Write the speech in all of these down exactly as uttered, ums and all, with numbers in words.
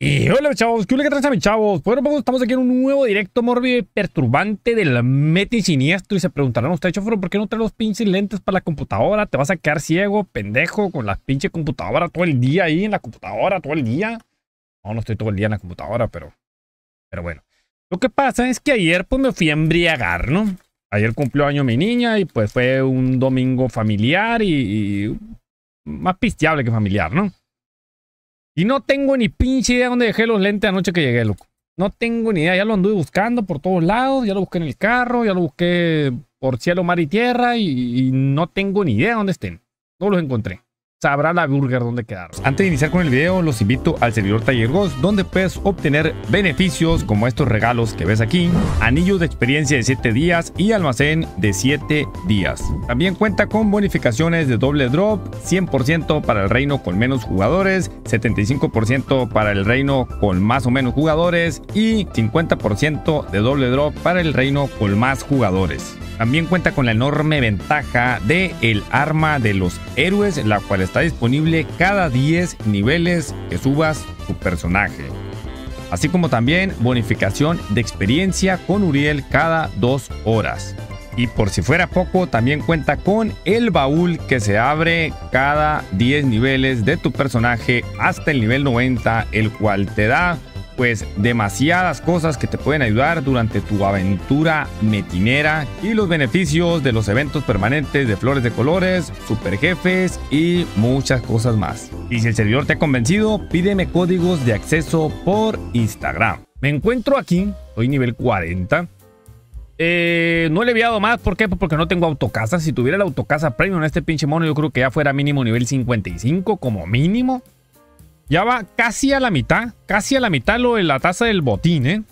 Y hola chavos, ¿qué onda, qué tranza, mis chavos? Bueno, pues estamos aquí en un nuevo directo mórbido y perturbante del Meti Siniestro. Y se preguntarán ustedes, chofer, ¿por qué no traes los pinches lentes para la computadora? Te vas a quedar ciego, pendejo, con la pinche computadora todo el día ahí en la computadora, todo el día. No, no estoy todo el día en la computadora, pero... Pero bueno. Lo que pasa es que ayer pues me fui a embriagar, ¿no? Ayer cumplió año mi niña y pues fue un domingo familiar y... y más pisteable que familiar, ¿no? Y no tengo ni pinche idea dónde dejé los lentes anoche que llegué, loco. No tengo ni idea. Ya lo anduve buscando por todos lados. Ya lo busqué en el carro. Ya lo busqué por cielo, mar y tierra. Y, y no tengo ni idea dónde estén. No los encontré. Sabrá la burger dónde quedaron. Antes de iniciar con el video, los invito al servidor TallerGhost, donde puedes obtener beneficios como estos regalos que ves aquí, anillos de experiencia de siete días y almacén de siete días. También cuenta con bonificaciones de doble drop, cien por ciento para el reino con menos jugadores, setenta y cinco por ciento para el reino con más o menos jugadores y cincuenta por ciento de doble drop para el reino con más jugadores. También cuenta con la enorme ventaja de el arma de los héroes, la cual está disponible cada diez niveles que subas tu personaje. Así como también bonificación de experiencia con Uriel cada dos horas. Y por si fuera poco, también cuenta con el baúl que se abre cada diez niveles de tu personaje hasta el nivel noventa, el cual te da... pues demasiadas cosas que te pueden ayudar durante tu aventura metinera y los beneficios de los eventos permanentes de flores de colores, super jefes y muchas cosas más. Y si el servidor te ha convencido, pídeme códigos de acceso por Instagram. Me encuentro aquí, soy nivel cuarenta. Eh, no le he dado más, ¿por qué? Porque no tengo autocasa. Si tuviera la autocasa premium en este pinche mono, yo creo que ya fuera mínimo nivel cincuenta y cinco como mínimo. Ya va casi a la mitad, casi a la mitad lo de la taza del botín, ¿eh?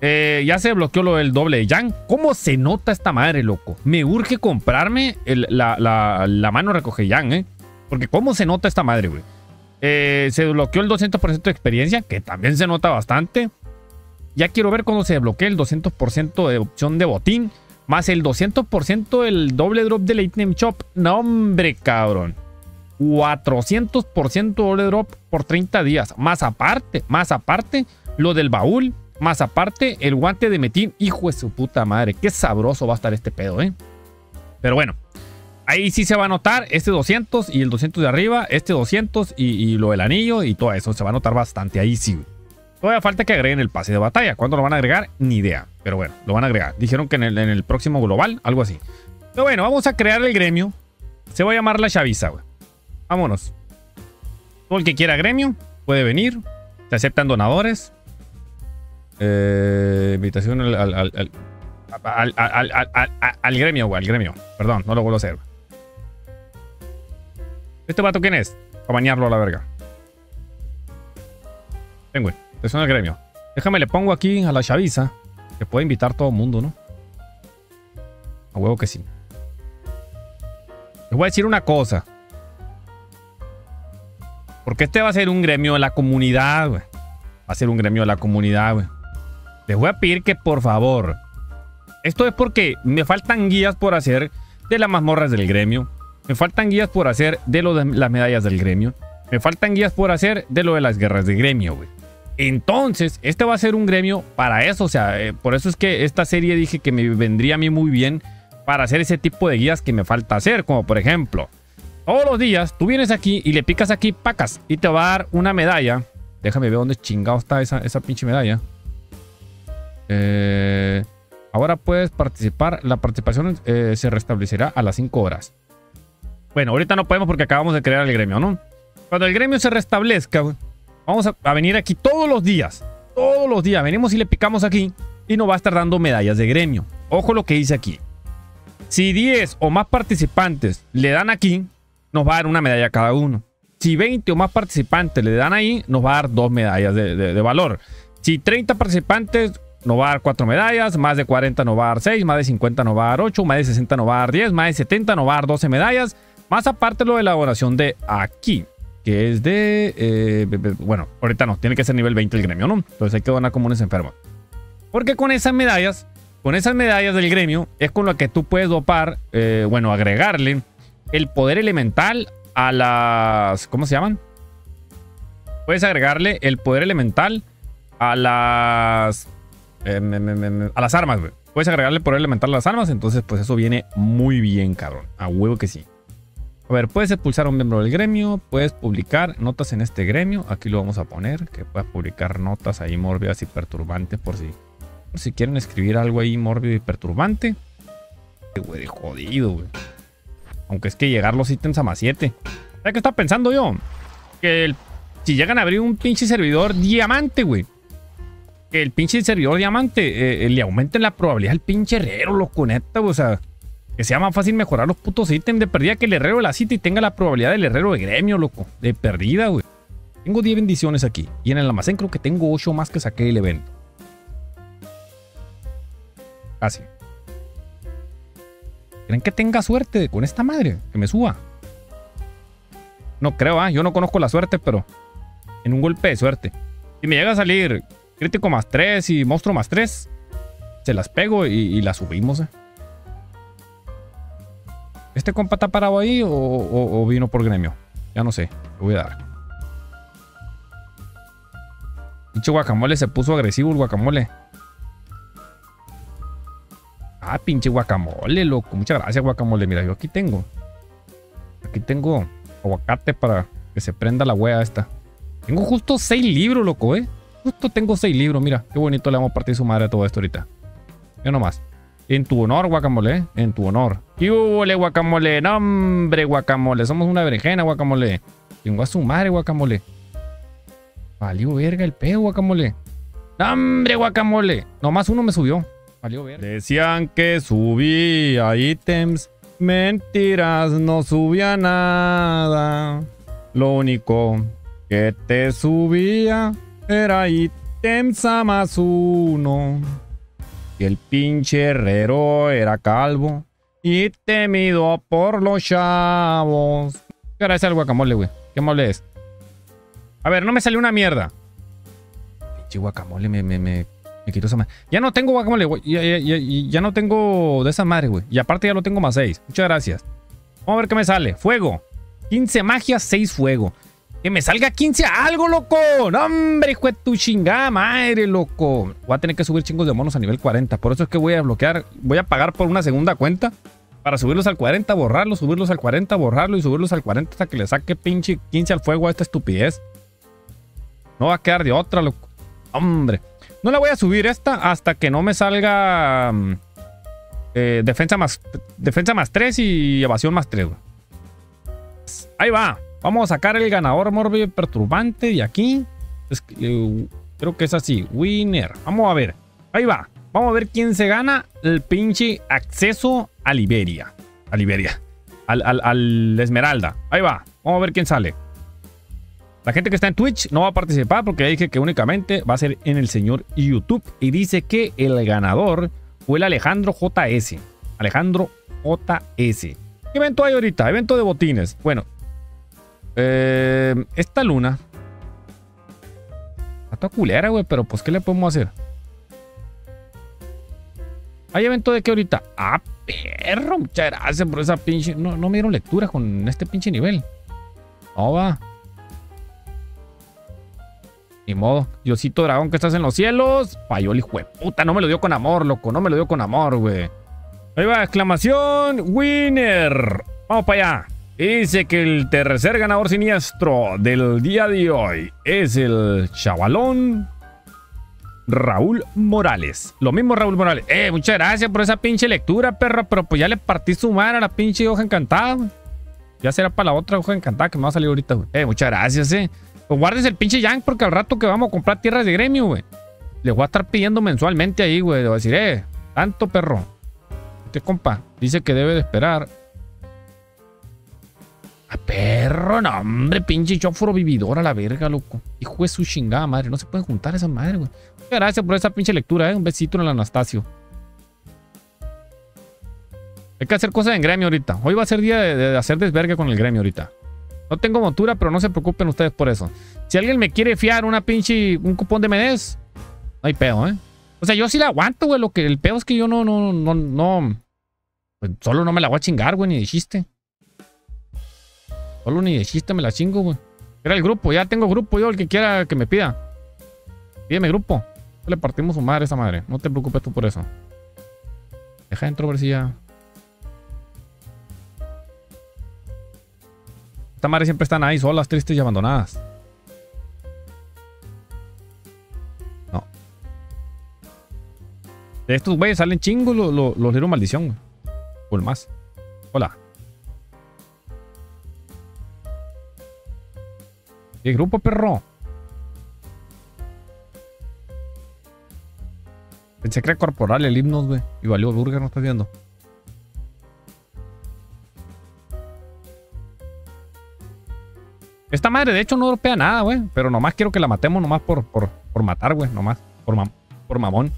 eh ya se bloqueó lo del doble de Yang. ¿Cómo se nota esta madre, loco? Me urge comprarme el, la, la, la mano recoge Yang, ¿eh? Porque ¿cómo se nota esta madre, güey? Eh, se bloqueó el doscientos por ciento de experiencia, que también se nota bastante. Ya quiero ver cuando se desbloquee el doscientos por ciento de opción de botín, más el doscientos por ciento del doble drop del late name shop. No, hombre, cabrón. cuatrocientos por ciento doble drop por treinta días. Más aparte, más aparte, lo del baúl. Más aparte, el guante de Metin. Hijo de su puta madre. Qué sabroso va a estar este pedo, ¿eh? Pero bueno. Ahí sí se va a notar este doscientos y el doscientos de arriba. Este doscientos y, y lo del anillo y todo eso. Se va a notar bastante. Ahí sí. Todavía falta que agreguen el pase de batalla. ¿Cuándo lo van a agregar? Ni idea. Pero bueno, lo van a agregar. Dijeron que en el, en el próximo global, algo así. Pero bueno, vamos a crear el gremio. Se va a llamar la chaviza, güey. Vámonos. Todo el que quiera gremio puede venir. Se aceptan donadores. Eh, invitación al al, al, al, al, al, al, al, al gremio, güey. Al gremio. Perdón, no lo vuelvo a hacer. ¿Este vato quién es? Para bañarlo a la verga. Ven, güey. Invitación al gremio. Déjame, le pongo aquí a la chaviza. Que puede invitar todo el mundo, ¿no? A huevo que sí. Les voy a decir una cosa. Porque este va a ser un gremio de la comunidad, güey. Va a ser un gremio de la comunidad, güey. Les voy a pedir que, por favor... Esto es porque me faltan guías por hacer de las mazmorras del gremio. Me faltan guías por hacer de, lo de las medallas del gremio. Me faltan guías por hacer de lo de las guerras del gremio, güey. Entonces, este va a ser un gremio para eso. O sea, eh, por eso es que esta serie dije que me vendría a mí muy bien para hacer ese tipo de guías que me falta hacer. Como, por ejemplo... Todos los días, tú vienes aquí y le picas aquí, pacas, y te va a dar una medalla. Déjame ver dónde chingado está esa, esa pinche medalla. Eh, ahora puedes participar. La participación eh, se restablecerá a las cinco horas. Bueno, ahorita no podemos porque acabamos de crear el gremio, ¿no? Cuando el gremio se restablezca, vamos a, a venir aquí todos los días. Todos los días. Venimos y le picamos aquí y nos va a estar dando medallas de gremio. Ojo lo que dice aquí. Si diez o más participantes le dan aquí... nos va a dar una medalla cada uno. Si veinte o más participantes le dan ahí, nos va a dar dos medallas de, de, de valor. Si treinta participantes, nos va a dar cuatro medallas. Más de cuarenta nos va a dar seis. Más de cincuenta nos va a dar ocho. Más de sesenta nos va a dar diez. Más de setenta nos va a dar doce medallas. Más aparte lo de la elaboración de aquí, que es de... Eh, bueno, ahorita no. Tiene que ser nivel veinte el gremio, ¿no? Entonces hay que donar comunes enfermos. Porque con esas medallas, con esas medallas del gremio, es con lo que tú puedes dopar, eh, bueno, agregarle... el poder elemental a las... ¿Cómo se llaman? Puedes agregarle el poder elemental a las... Eh, me, me, me, a las armas, güey. Puedes agregarle el poder elemental a las armas. Entonces, pues eso viene muy bien, cabrón. A huevo que sí. A ver, puedes expulsar a un miembro del gremio. Puedes publicar notas en este gremio. Aquí lo vamos a poner. Que puedas publicar notas ahí mórbidas y perturbantes. Por si, por si quieren escribir algo ahí mórbido y perturbante. Güey, jodido, güey. Aunque es que llegar los ítems a más siete. ¿Sabes qué estaba pensando yo? Que el, si llegan a abrir un pinche servidor diamante, güey. Que el pinche servidor diamante eh, eh, le aumenten la probabilidad al pinche herrero, loco, neta, güey. O sea, que sea más fácil mejorar los putos ítems de perdida que el herrero de la cita y tenga la probabilidad del herrero de gremio, loco. De perdida, güey. Tengo diez bendiciones aquí. Y en el almacén creo que tengo ocho más que saqué del evento. Casi. ¿Creen que tenga suerte con esta madre? Que me suba. No creo, ¿ah? ¿eh? Yo no conozco la suerte, pero... En un golpe de suerte. Si me llega a salir crítico más tres y monstruo más tres, se las pego y, y las subimos, ¿eh? ¿Este compa está parado ahí o, o, o vino por gremio? Ya no sé. Le voy a dar. Pinche guacamole se puso agresivo el guacamole. Ah, pinche guacamole, loco. Muchas gracias, guacamole. Mira, yo aquí tengo. Aquí tengo aguacate para que se prenda la wea esta. Tengo justo seis libros, loco, eh. Justo tengo seis libros. Mira, qué bonito le vamos a partir su madre a todo esto ahorita. Yo nomás. En tu honor, guacamole, eh. En tu honor. ¡Qué ole, guacamole! ¡No, hombre, guacamole! Somos una berenjena, guacamole. Tengo a su madre, guacamole. Valió verga el pedo, guacamole. ¡No, hombre, guacamole! Nomás uno me subió. Decían que subía ítems. Mentiras, no subía nada. Lo único que te subía era ítems a más uno. Y el pinche herrero era calvo y temido por los chavos. ¿Qué hora es el guacamole, güey? ¿Qué mole es? A ver, no me salió una mierda. Pinche guacamole me... me, me... Me quito esa madre. Ya no tengo guacamole, güey. Ya, ya, ya, ya no tengo de esa madre, güey. Y aparte ya lo tengo más seis. Muchas gracias. Vamos a ver qué me sale. Fuego. quince magias, seis fuego. Que me salga quince algo, loco. No, hombre, hijo de tu chingada madre, loco. Voy a tener que subir chingos de monos a nivel cuarenta. Por eso es que voy a bloquear. Voy a pagar por una segunda cuenta. Para subirlos al cuarenta, borrarlos, subirlos al cuarenta, borrarlos y subirlos al cuarenta hasta que le saque pinche quince al fuego a esta estupidez. No va a quedar de otra, loco. Hombre. No la voy a subir esta hasta que no me salga eh, defensa más defensa más tres y evasión más tres. Ahí va. Vamos a sacar el ganador mórbido y perturbante de aquí. Es, eh, creo que es así. Winner. Vamos a ver. Ahí va. Vamos a ver quién se gana el pinche acceso a Iberia. A Iberia. Al, al, al Esmeralda. Ahí va. Vamos a ver quién sale. La gente que está en Twitch no va a participar porque ya dije que únicamente va a ser en el señor YouTube. Y dice que el ganador fue el Alejandro J S. Alejandro J S. ¿Qué evento hay ahorita? Evento de botines. Bueno. Eh, esta luna. Está toda culera, güey. Pero pues, ¿qué le podemos hacer? ¿Hay evento de qué ahorita? Ah, perro. Muchas gracias por esa pinche... No, no me dieron lectura con este pinche nivel. No va. Ni modo. Diosito dragón que estás en los cielos. Falló el hijo de puta. No me lo dio con amor, loco. No me lo dio con amor, güey. Ahí va, exclamación. Winner. Vamos para allá. Dice que el tercer ganador siniestro del día de hoy es el chavalón Raúl Morales. Lo mismo Raúl Morales. Eh, muchas gracias por esa pinche lectura, perro. Pero pues ya le partí su madre a la pinche hoja encantada, güey. Ya será para la otra hoja encantada que me va a salir ahorita, güey. Eh, muchas gracias, eh. Pues guardes el pinche yank porque al rato que vamos a comprar tierras de gremio, güey. Les voy a estar pidiendo mensualmente ahí, güey. Le voy a decir, eh, tanto perro. Este compa dice que debe de esperar. A perro, no, hombre, pinche chóforo vividor a la verga, loco. Hijo de su chingada madre. No se pueden juntar esas madres, güey. Muchas gracias por esa pinche lectura, eh. Un besito en el Anastasio. Hay que hacer cosas en gremio ahorita. Hoy va a ser día de, de hacer desverga con el gremio ahorita. No tengo montura, pero no se preocupen ustedes por eso. Si alguien me quiere fiar una pinche... Un cupón de M D S, no hay pedo, ¿eh? O sea, yo sí la aguanto, güey. Lo que el pedo es que yo no, no, no, no... Pues solo no me la voy a chingar, güey, ni de chiste. Solo ni de chiste me la chingo, güey. Era el grupo. Ya tengo grupo yo. El que quiera que me pida. Pídeme grupo. Le partimos su madre a esa madre. No te preocupes tú por eso. Deja dentro a ver si ya... Estas madres siempre están ahí, solas, tristes y abandonadas. No. De estos güeyes salen chingos los lo, lo libros maldición. Por más. Hola. ¿Qué grupo, perro? Se cree corporal el himnos, güey. Y valió burger, ¿no estás viendo? Esta madre, de hecho, no dropea nada, güey. Pero nomás quiero que la matemos, nomás por, por, por matar, güey. Nomás. Por, mam por mamón.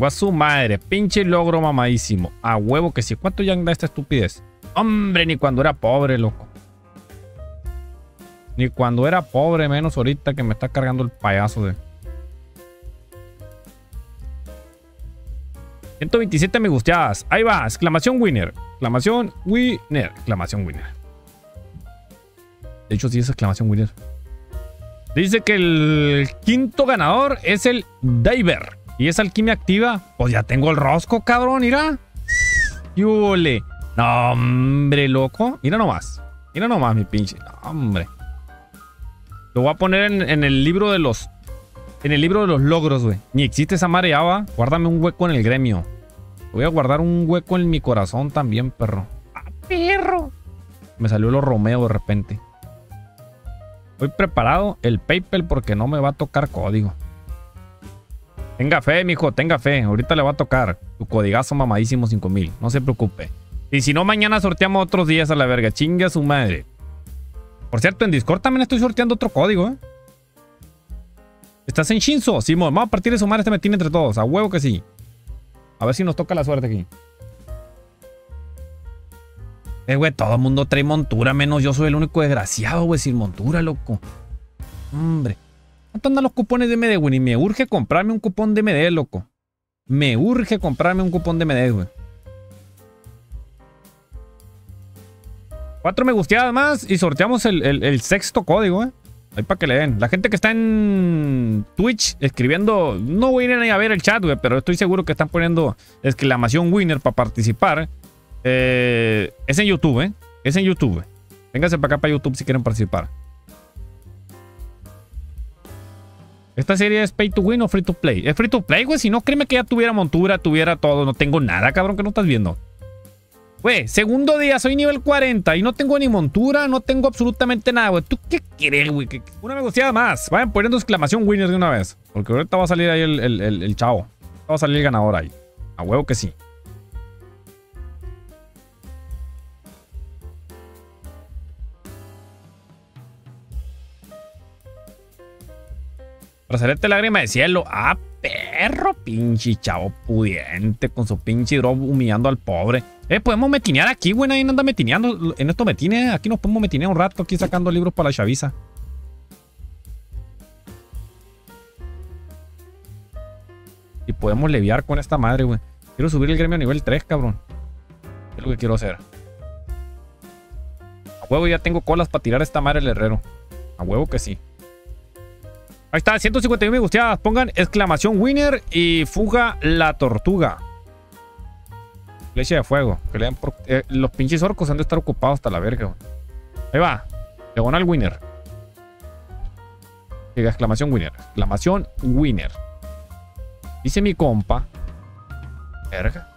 A su madre, pinche logro mamadísimo. A huevo que sí. ¿Cuánto ya anda esta estupidez? Hombre, ni cuando era pobre, loco. Ni cuando era pobre, menos ahorita que me está cargando el payaso de... ciento veintisiete me gusteadas. Ahí va, exclamación winner. Exclamación winner. Exclamación winner. De hecho, sí es exclamación winner. Dice que el quinto ganador es el Diver. ¿Y esa alquimia activa? Pues ya tengo el rosco, cabrón, mira. ¡Yule! No, hombre, loco. Mira nomás. Mira nomás, mi pinche. No, hombre. Lo voy a poner en, en el libro de los... En el libro de los logros, güey. Ni existe esa mareaba. Guárdame un hueco en el gremio. Voy a guardar un hueco en mi corazón también, perro. ¡Ah, perro! Me salió lo Romeo de repente. Voy preparado el PayPal porque no me va a tocar código. Tenga fe, mijo, tenga fe. Ahorita le va a tocar tu codigazo mamadísimo cinco mil. No se preocupe. Y si no, mañana sorteamos otros días a la verga. Chingue a su madre. Por cierto, en Discord también estoy sorteando otro código, ¿eh? ¿Estás en Shinzo? Sí, vamos a partir de sumar este metín entre todos. A huevo que sí. A ver si nos toca la suerte aquí. Eh, güey, todo el mundo trae montura, menos yo soy el único desgraciado, güey, sin montura, loco. Hombre. ¿Cuánto andan los cupones de M D, güey? Y me urge comprarme un cupón de M D, loco. Me urge comprarme un cupón de M D, güey. Cuatro me gusteadas más y sorteamos el, el, el sexto código, eh. Ahí para que le den. La gente que está en Twitch escribiendo... No voy a ir a ver el chat, güey, pero estoy seguro que están poniendo exclamación winner para participar. Eh, es en YouTube, eh. Es en YouTube, güey. Vénganse para acá para YouTube si quieren participar. Esta serie es pay to win o free to play. Es free to play, güey. Si no, créeme que ya tuviera montura, tuviera todo. No tengo nada, cabrón, que no estás viendo. Güey, segundo día, soy nivel cuarenta y no tengo ni montura, no tengo absolutamente nada, güey. ¿Tú qué quieres, güey? Una negociada más. Vayan poniendo exclamación winner de una vez. Porque ahorita va a salir ahí el, el, el, el chavo. Va a salir el ganador ahí. A huevo que sí. Brazalete lágrima de cielo. Ah, perro, pinche chavo pudiente con su pinche drop humillando al pobre. Eh, podemos metinear aquí, güey. Nadie anda metineando. En estos metines, aquí nos podemos metinear un rato aquí sacando libros para la chaviza. Y podemos leviar con esta madre, güey. Quiero subir el gremio a nivel tres, cabrón. Es lo que quiero hacer. A huevo ya tengo colas para tirar a esta madre el herrero. A huevo que sí. Ahí está, ciento cincuenta y uno me gusteadas. Pongan exclamación winner y fuga la tortuga. Flecha de fuego. Que le den por... eh, los pinches orcos han de estar ocupados hasta la verga, güey. Ahí va. Diagonal winner. Llega exclamación winner. Exclamación winner. Dice mi compa. Verga.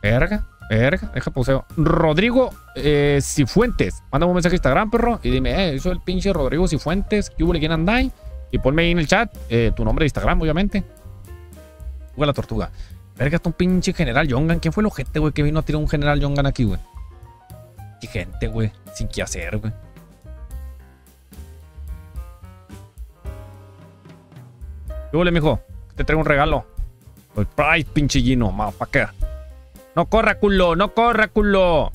Verga. Verga. Deja pauseo. Rodrigo eh, Cifuentes. Mándame un mensaje a Instagram, perro. Y dime, eh, soy el pinche Rodrigo Cifuentes. ¿Qué hubo? ¿Quién andáis? Y ponme ahí en el chat eh, tu nombre de Instagram, obviamente. Güey, la tortuga. Verga, está un pinche general Yongan. ¿Quién fue el ojete, güey, que vino a tirar un general Yongan aquí, güey? Qué gente, güey. Sin qué hacer, güey. ¿Qué huele, mijo? Te traigo un regalo. El prize, pinche Gino. Motherfucker. No corra, culo. No corra, culo.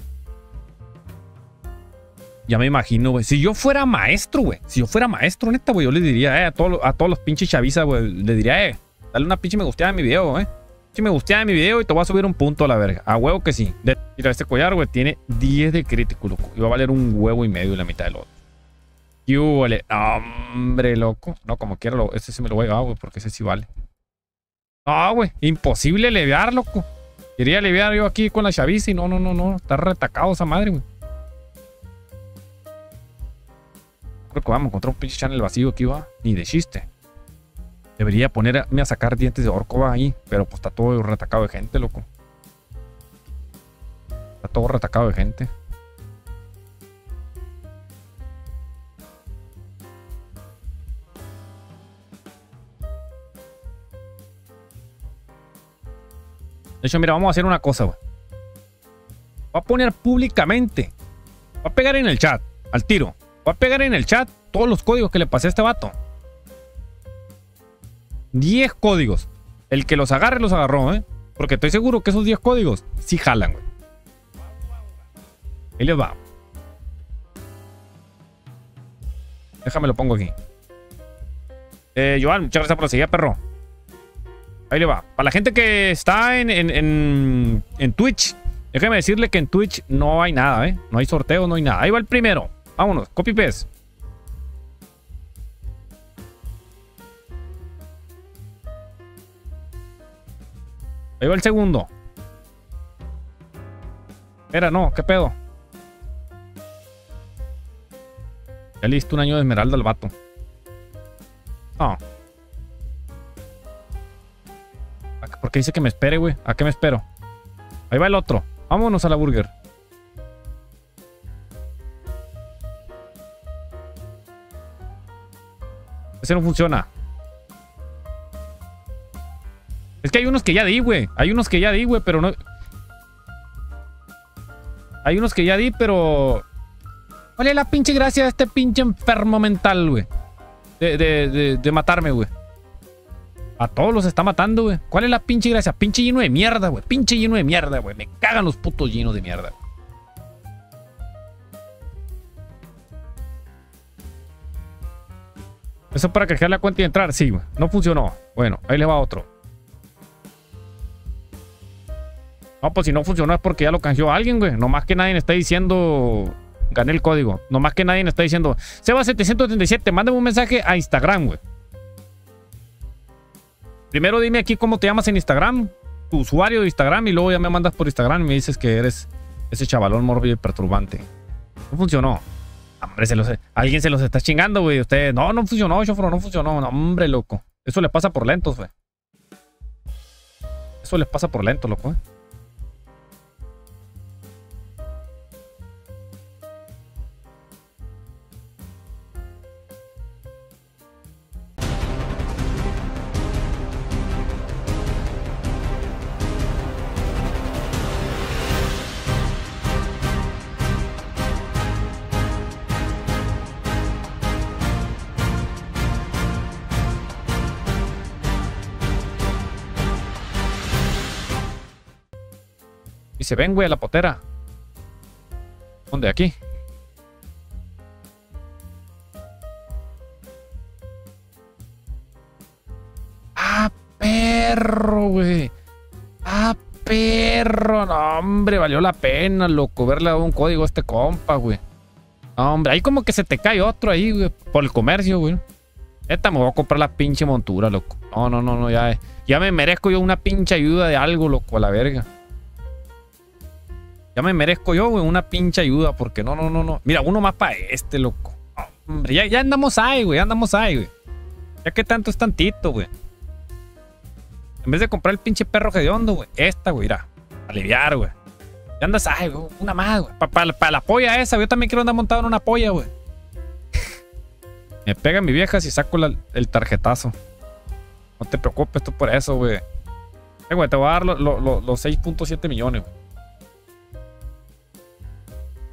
Ya me imagino, güey. Si yo fuera maestro, güey. Si yo fuera maestro, neta, güey. Yo les diría, eh, a todos, a todos los pinches chavisas, güey. Les diría, eh, dale una pinche me gusteada a mi video, güey. Si me gusteada a mi video y te voy a subir un punto a la verga. A huevo que sí. De, mira, este collar, güey, tiene diez de crítico, loco. Y va a valer un huevo y medio y la mitad del otro. Y vale. Hombre, loco. No, como quiera, lo, este sí me lo voy a llevar, güey, porque ese sí vale. Ah, güey. Imposible levear, loco. Quería levear yo aquí con la chaviza y no, no, no, no. Está retacado esa madre, güey. Creo que vamos a encontrar un pinche channel vacío aquí, va. Ni de chiste. Debería ponerme a sacar dientes de orco, va, ahí. Pero pues está todo retacado de gente, loco. Está todo retacado de gente. De hecho, mira, vamos a hacer una cosa, güey. Voy a poner públicamente. Voy a pegar en el chat, al tiro. Voy a pegar en el chat todos los códigos que le pasé a este vato. diez códigos. El que los agarre, los agarró, ¿eh? Porque estoy seguro que esos diez códigos sí jalan, güey. Ahí les va. Déjame lo pongo aquí. Eh, Joan, muchas gracias por la seguida, perro. Ahí le va. Para la gente que está en, en, en, en Twitch, déjame decirle que en Twitch no hay nada, ¿eh? No hay sorteo, no hay nada. Ahí va el primero. Vámonos, copy paste. Ahí va el segundo. Espera, no, ¿qué pedo? Ya listo un año de esmeralda al vato. Ah. Oh. ¿Por qué dice que me espere, güey? ¿A qué me espero? Ahí va el otro. Vámonos a la burger. Ese no funciona. Es que hay unos que ya di, güey. Hay unos que ya di, güey, pero no... Hay unos que ya di, pero... Vale la pinche gracia de este pinche enfermo mental, güey. De, de, de, de matarme, güey. A todos los está matando, güey. ¿Cuál es la pinche gracia? Pinche lleno de mierda, güey. Pinche lleno de mierda, güey. Me cagan los putos llenos de mierda, güey. Eso para crear la cuenta y entrar. Sí, güey. No funcionó. Bueno, ahí les va otro. No, pues si no funcionó es porque ya lo canjeó alguien, güey. Nomás que nadie me está diciendo... Gané el código. Nomás que nadie me está diciendo... Seba siete siete siete, mándame un mensaje a Instagram, güey. Primero dime aquí cómo te llamas en Instagram, tu usuario de Instagram, y luego ya me mandas por Instagram y me dices que eres ese chavalón mórbido y perturbante. No funcionó. Hombre, se los, alguien se los está chingando, güey. Usted, no, no funcionó, chofro, no funcionó. No, hombre, loco. Eso les pasa por lentos, güey. Eso les pasa por lentos, loco, güey. Se ven, güey, a la potera. ¿Dónde? Aquí. ¡Ah, perro, güey! ¡Ah, perro! No, hombre, valió la pena, loco, verle un código a este compa, güey. No, hombre, ahí como que se te cae otro ahí, güey, por el comercio, güey. Esta me voy a comprar la pinche montura, loco. No, no, no, no, ya, ya me merezco yo una pinche ayuda de algo, loco, a la verga. Ya me merezco yo, güey, una pinche ayuda, porque no, no, no, no. Mira, uno más para este, loco. Hombre, ya, ya andamos ahí, güey, ya andamos ahí, güey. Ya que tanto es tantito, güey. En vez de comprar el pinche perro hediondo, güey, esta, güey, irá. Aliviar, güey. Ya andas ahí, güey, una más, güey. Para pa, pa la polla esa, güey, yo también quiero andar montado en una polla, güey. Me pega mi vieja si saco la, el tarjetazo. No te preocupes tú por eso, güey. Eh, güey, te voy a dar lo, lo, lo, los seis punto siete millones, güey.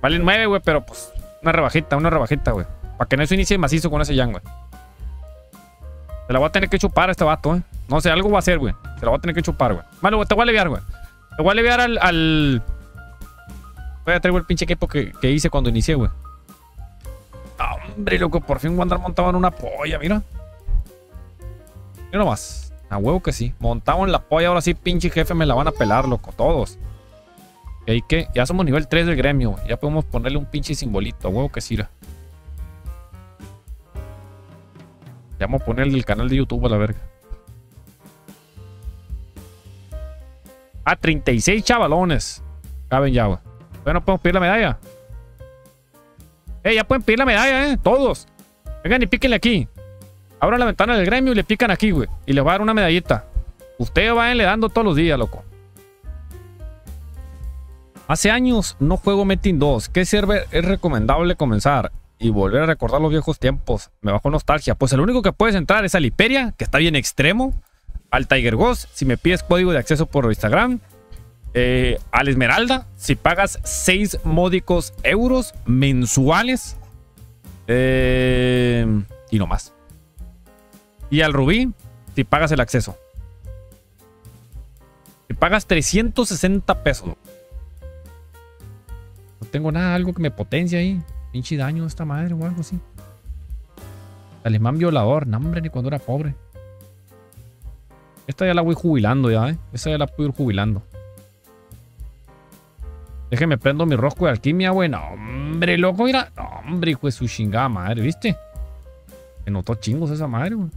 Vale nueve, güey, pero pues una rebajita, una rebajita, güey. Para que no se inicie macizo con ese yang, güey. Se la voy a tener que chupar a este vato, eh. No sé, algo va a hacer, güey. Se la voy a tener que chupar, güey. Malo, güey, te voy a aliviar, güey. Te voy a aliviar al, al... Voy a traer el pinche equipo que, que hice cuando inicié, güey. Hombre, loco, por fin voy a andar montado en una polla, mira. Mira nomás. A huevo que sí. Montado en la polla, ahora sí, pinche jefe, me la van a pelar, loco, todos. ¿Y ahí qué? Ya somos nivel tres del gremio. Ya podemos ponerle un pinche simbolito, a huevo que sí. Ya vamos a ponerle el canal de YouTube a la verga. Ah, treinta y seis chavalones. Caben ya, güey. Bueno, podemos pedir la medalla. Eh, ya pueden pedir la medalla, eh. Todos. Vengan y píquenle aquí. Abran la ventana del gremio y le pican aquí, güey. Y les va a dar una medallita. Ustedes vayan le dando todos los días, loco. Hace años no juego Metin dos. ¿Qué server es recomendable comenzar? Y volver a recordar los viejos tiempos. Me bajó nostalgia. Pues el único que puedes entrar es a Hyperia, que está bien extremo. Al TallerGhost, si me pides código de acceso por Instagram. Eh, al Esmeralda, si pagas seis módicos euros mensuales. Eh, y no más. Y al Rubí, si pagas el acceso. Si pagas trescientos sesenta pesos. No tengo nada, algo que me potencie ahí. Pinche daño a esta madre o algo así. Talismán violador. No, hombre, ni cuando era pobre. Esta ya la voy jubilando ya, ¿eh? Esta ya la puedo ir jubilando. Déjeme prendo mi rosco de alquimia, güey. No, hombre, loco, mira. No, hombre, hijo de su chingada madre, ¿viste? Me notó chingos esa madre, güey.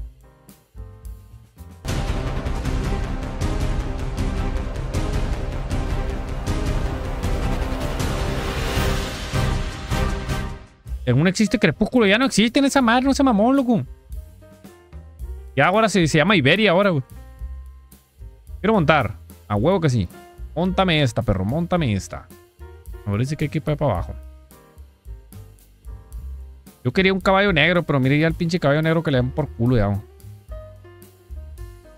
En un existe crepúsculo, ya no existe en esa madre, no se mamó, loco. Ya ahora se, se llama Iberia, ahora, güey. Quiero montar. A huevo que sí. Móntame esta, perro, móntame esta. Me parece que hay que ir para abajo. Yo quería un caballo negro, pero mire ya el pinche caballo negro que le dan por culo, ya.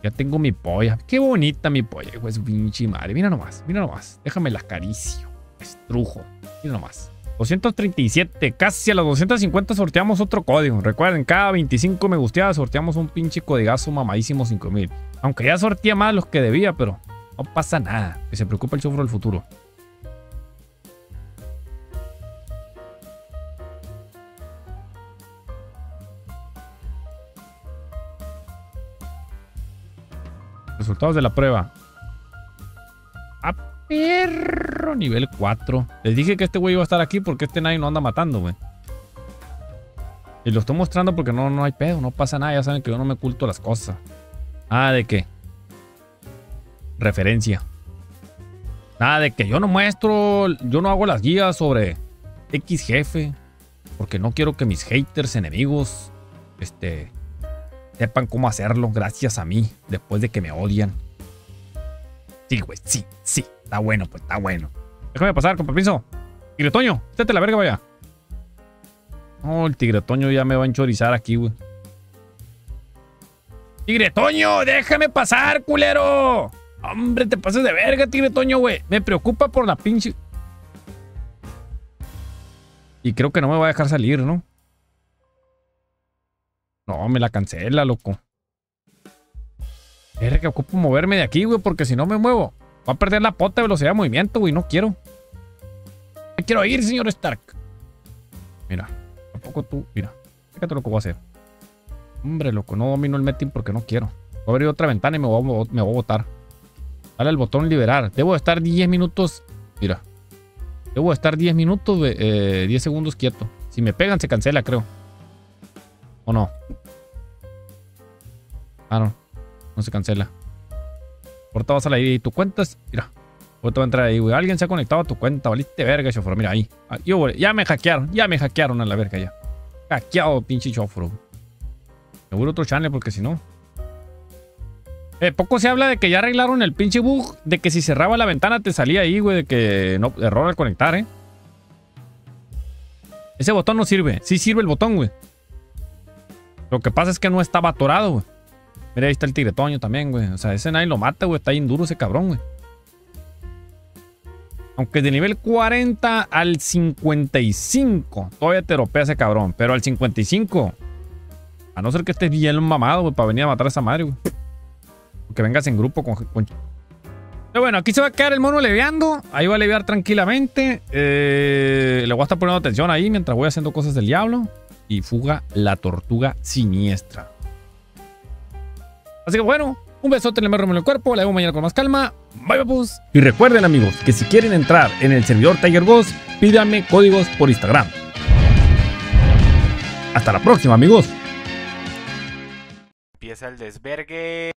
Ya tengo mi polla. Qué bonita mi polla, hijo de su pinche madre. Mira nomás, mira nomás. Déjame la acaricio. Estrujo. Mira nomás. doscientos treinta y siete. Casi a los doscientos cincuenta sorteamos otro código. Recuerden, cada veinticinco me gusteaba sorteamos un pinche codigazo mamadísimo cinco mil. Aunque ya sortía más los que debía, pero... no pasa nada. Que se preocupa el sufro del futuro. Resultados de la prueba. A perro. Nivel cuatro. Les dije que este güey iba a estar aquí porque este nadie no anda matando, güey. Y lo estoy mostrando porque no, no hay pedo. No pasa nada. Ya saben que yo no me oculto las cosas. Ah, ¿de qué? Referencia. Nada de que yo no muestro, yo no hago las guías sobre X jefe, porque no quiero que mis haters, enemigos, este, sepan cómo hacerlo gracias a mí, después de que me odian. Sí, güey, sí, sí, está bueno, pues está bueno. Déjame pasar, con permiso. Tigre Toño, estate la verga, vaya. No, oh, el Tigre Toño ya me va a enchorizar aquí, güey. Tigre Toño, déjame pasar, culero. Hombre, te pases de verga, Tigre Toño, güey. Me preocupa por la pinche... Y creo que no me va a dejar salir, ¿no? No, me la cancela, loco. Verga, que ocupo moverme de aquí, güey, porque si no me muevo va a perder la pota de velocidad de movimiento, güey. No quiero. Me quiero ir, señor Stark. Mira, tampoco tú... Mira, fíjate lo que voy a hacer. Hombre, loco, no domino el metin porque no quiero. Voy a abrir otra ventana y me voy a, me voy a botar. Dale al botón liberar. Debo de estar diez minutos. Mira. Debo de estar diez minutos, eh, diez segundos quieto. Si me pegan se cancela, creo. ¿O no? Ah, no. No se cancela. Ahorita vas a la I D y tu cuenta es... Mira. Ahorita va a entrar ahí, güey. Alguien se ha conectado a tu cuenta. Valiste verga, chofer. Mira ahí. Ah, yo, güey. Ya me hackearon. Ya me hackearon a la verga ya. Hackeado, pinche chofer. Me voy a otro channel porque si no... Eh, poco se habla de que ya arreglaron el pinche bug. De que si cerraba la ventana te salía ahí, güey. De que no, error al conectar, eh. Ese botón no sirve. Sí sirve el botón, güey. Lo que pasa es que no estaba atorado, güey. Mira, ahí está el Tigre Toño también, güey. O sea, ese nadie lo mata, güey. Está bien duro ese cabrón, güey. Aunque de nivel cuarenta al cincuenta y cinco todavía te ropea ese cabrón. Pero al cincuenta y cinco, a no ser que estés bien mamado, güey, para venir a matar a esa madre, güey. Que vengas en grupo con, con... Pero bueno, aquí se va a quedar el mono leveando. Ahí va a levear tranquilamente. eh, Le voy a estar poniendo atención ahí mientras voy haciendo cosas del diablo. y fuga la tortuga siniestra. Así que bueno, un besote en el mero cuerpo, la vemos mañana con más calma. Bye, papus. Y recuerden, amigos, que si quieren entrar en el servidor TallerGhost, pídanme códigos por Instagram. Hasta la próxima, amigos. Empieza el desvergue.